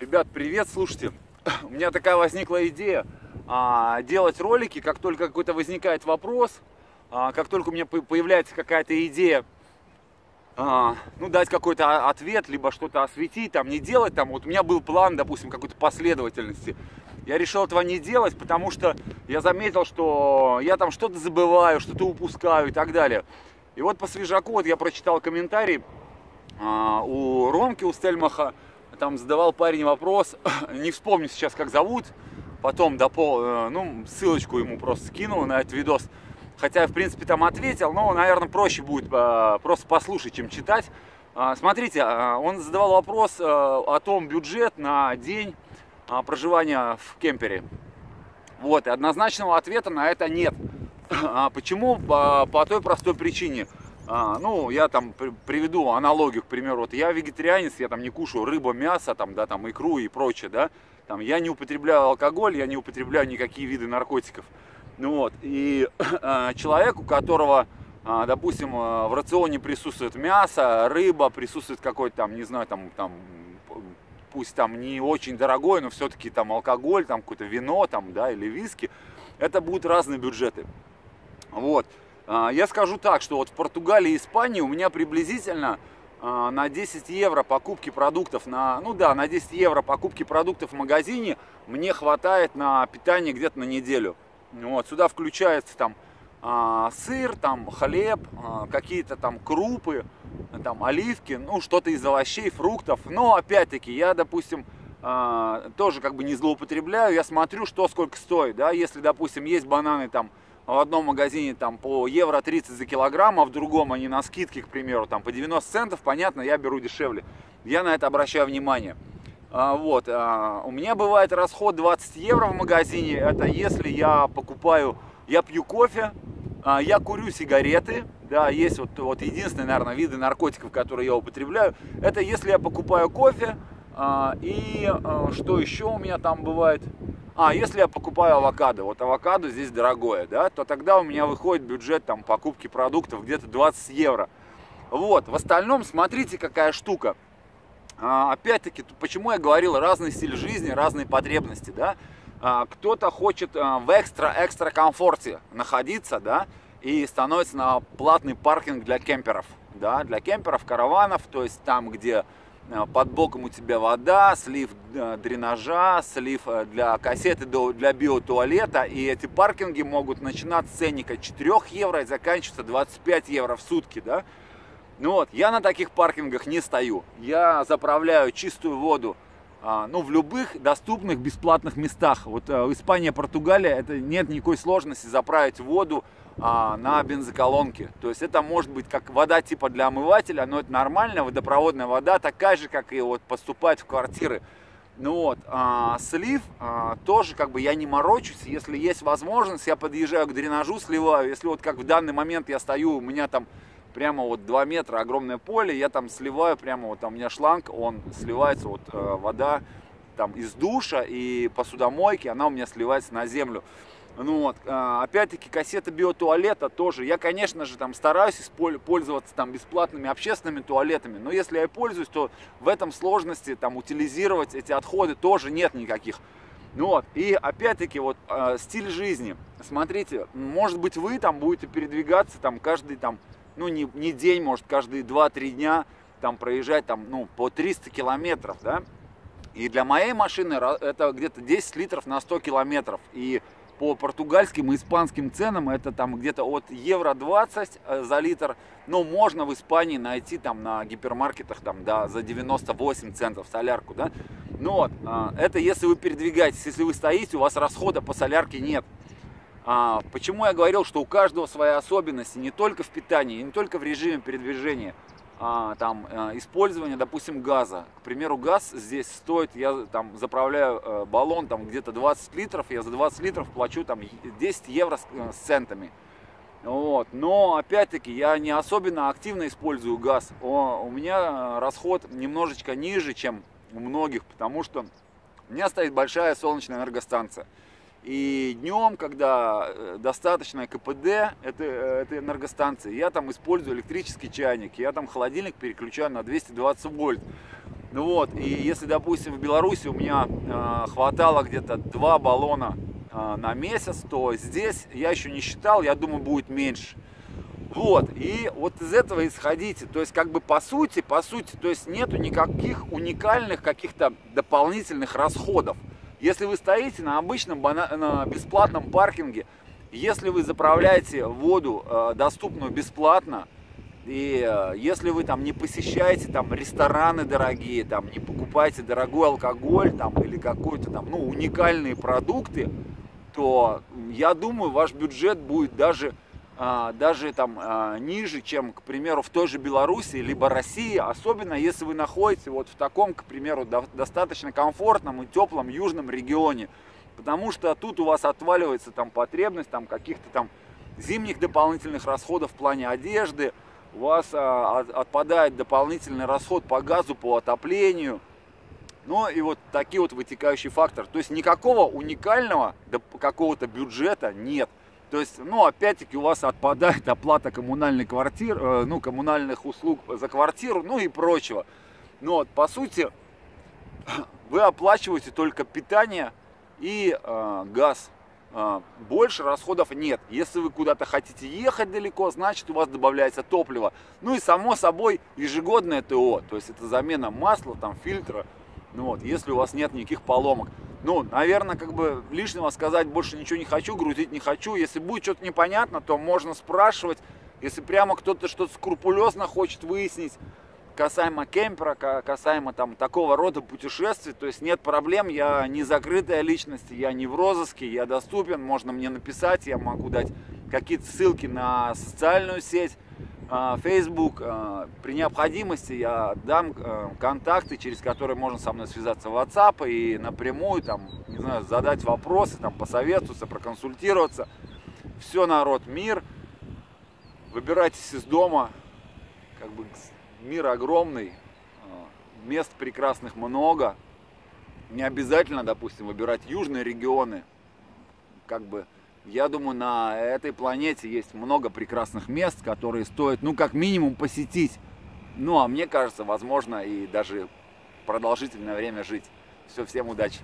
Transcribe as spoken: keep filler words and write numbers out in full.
Ребят, привет, слушайте. У меня такая возникла идея а, делать ролики, как только какой-то возникает вопрос, а, как только у меня появляется какая-то идея, а, ну, дать какой-то ответ, либо что-то осветить, там, не делать, там, вот у меня был план, допустим, какой-то последовательности. Я решил этого не делать, потому что я заметил, что я там что-то забываю, что-то упускаю и так далее. И вот по свежаку вот я прочитал комментарий а, у Ромки, у Стельмаха. Там задавал парень вопрос, не вспомню сейчас, как зовут, потом допол... ну, ссылочку ему просто скинул на этот видос. Хотя, в принципе, там ответил, но, наверное, проще будет просто послушать, чем читать. Смотрите, он задавал вопрос о том, бюджет на день проживания в кемпере. Вот, и однозначного ответа на это нет. Почему? По той простой причине. А, ну, я там приведу аналогию, к примеру, вот я вегетарианец, я там не кушаю рыбу, мясо, там, да, там, икру и прочее, да, там, я не употребляю алкоголь, я не употребляю никакие виды наркотиков, ну, вот, и э, человек, у которого, э, допустим, э, в рационе присутствует мясо, рыба, присутствует какой-то там, не знаю, там, там, пусть там не очень дорогой, но все-таки там алкоголь, там, какое-то вино, там, да, или виски, это будут разные бюджеты, вот. Я скажу так, что вот в Португалии и Испании у меня приблизительно на десять евро покупки продуктов, на, ну да, на десять евро покупки продуктов в магазине мне хватает на питание где-то на неделю. Вот, сюда включается там сыр, там хлеб, какие-то там крупы, там оливки, ну что-то из овощей, фруктов. Но опять-таки я, допустим, тоже как бы не злоупотребляю, я смотрю, что сколько стоит, да, если, допустим, есть бананы там, в одном магазине там по евро тридцать за килограмм, а в другом они на скидке, к примеру, там по девяносто центов, понятно, я беру дешевле. Я на это обращаю внимание. А, вот, а, у меня бывает расход двадцать евро в магазине, это если я покупаю, я пью кофе, а, я курю сигареты, да, есть вот, вот единственные, наверное, виды наркотиков, которые я употребляю, это если я покупаю кофе, а, и а, что еще у меня там бывает... А, если я покупаю авокадо, вот авокадо здесь дорогое, да, то тогда у меня выходит бюджет там покупки продуктов где-то двадцать евро. Вот, в остальном смотрите, какая штука. А, опять-таки, почему я говорил, разный стиль жизни, разные потребности, да. А, кто-то хочет а, в экстра-экстра комфорте находиться, да, и становится на платный паркинг для кемперов, да, для кемперов, караванов, то есть там, где... Под боком у тебя вода, слив дренажа, слив для кассеты, для биотуалета. И эти паркинги могут начинаться с ценника четыре евро и заканчиваться двадцать пять евро в сутки. Да? Ну вот, я на таких паркингах не стою. Я заправляю чистую воду ну, в любых доступных бесплатных местах. Вот Испания, Португалия, это нет никакой сложности заправить воду на бензоколонке. То есть это может быть как вода типа для омывателя, но это нормальная водопроводная вода, такая же, как и вот поступает в квартиры. Ну вот, а, слив а, тоже как бы я не морочусь, если есть возможность, я подъезжаю к дренажу, сливаю. Если вот как в данный момент я стою, у меня там прямо вот два метра огромное поле, я там сливаю прямо вот, там у меня шланг, он сливается, вот а, вода там из душа и посудомойки, она у меня сливается на землю. Ну вот, опять-таки, кассета биотуалета тоже. Я, конечно же, там стараюсь пользоваться там бесплатными общественными туалетами, но если я и пользуюсь, то в этом сложности там утилизировать эти отходы тоже нет никаких. Ну вот, и опять-таки, вот стиль жизни. Смотрите, может быть, вы там будете передвигаться там каждый там, ну не, не день, может, каждые два-три дня там проезжать там, ну, по триста километров, да? И для моей машины это где-то десять литров на сто километров. И по португальским и испанским ценам это там где-то от евро двадцать за литр, но можно в Испании найти там на гипермаркетах там, да, за девяносто восемь центов солярку, да. Ну вот, это если вы передвигаетесь, если вы стоите, у вас расхода по солярке нет. Почему я говорил, что у каждого свои особенности, не только в питании, не только в режиме передвижения, там использование, допустим, газа. К примеру, газ здесь стоит, я там заправляю баллон там где-то двадцать литров, я за двадцать литров плачу там десять евро с, с центами. Вот. Но опять-таки я не особенно активно использую газ. О, у меня расход немножечко ниже, чем у многих, потому что у меня стоит большая солнечная энергостанция. И днем, когда достаточное КПД этой энергостанции, я там использую электрический чайник, я там холодильник переключаю на двести двадцать вольт. Ну вот, и если, допустим, в Беларуси у меня э, хватало где-то два баллона э, на месяц, то здесь я еще не считал, я думаю, будет меньше. Вот, и вот из этого исходите. То есть, как бы по сути, по сути, то есть нету никаких уникальных каких-то дополнительных расходов. Если вы стоите на обычном на бесплатном паркинге, если вы заправляете воду э, доступную бесплатно, и э, если вы там не посещаете там рестораны дорогие, там не покупаете дорогой алкоголь там или какой-то там, ну, уникальные продукты, то я думаю, ваш бюджет будет даже э, даже там э, ниже, чем, к примеру, в той же Беларуси либо России, особенно если вы находитесь вот в таком, к примеру, до, достаточно комфортном и теплом южном регионе. Потому что тут у вас отваливается там потребность там каких-то там зимних дополнительных расходов в плане одежды, у вас а, от, отпадает дополнительный расход по газу, по отоплению, ну и вот такие вот вытекающие факторы. То есть никакого уникального какого-то бюджета нет. То есть, ну, опять-таки у вас отпадает оплата коммунальной квартиры, ну, коммунальных услуг за квартиру, ну и прочего. Но вот, по сути, вы оплачиваете только питание и э, газ. Э, больше расходов нет. Если вы куда-то хотите ехать далеко, значит, у вас добавляется топливо. Ну и само собой ежегодное ТО, то есть это замена масла, там, фильтра, ну, вот, если у вас нет никаких поломок. Ну, наверное, как бы лишнего сказать больше ничего не хочу, грузить не хочу. Если будет что-то непонятно, то можно спрашивать. Если прямо кто-то что-то скрупулезно хочет выяснить касаемо кемпера, касаемо там такого рода путешествий, то есть нет проблем, я не закрытая личность, я не в розыске, я доступен, можно мне написать, я могу дать какие-то ссылки на социальную сеть, Facebook, при необходимости я дам контакты, через которые можно со мной связаться в WhatsApp и напрямую там, не знаю, задать вопросы, там, посоветоваться, проконсультироваться. Все, народ, мир, выбирайтесь из дома, как бы... Мир огромный, мест прекрасных много. Не обязательно, допустим, выбирать южные регионы. Как бы, я думаю, на этой планете есть много прекрасных мест, которые стоит, ну, как минимум посетить. Ну, а мне кажется, возможно, и даже продолжительное время жить. Все, всем удачи!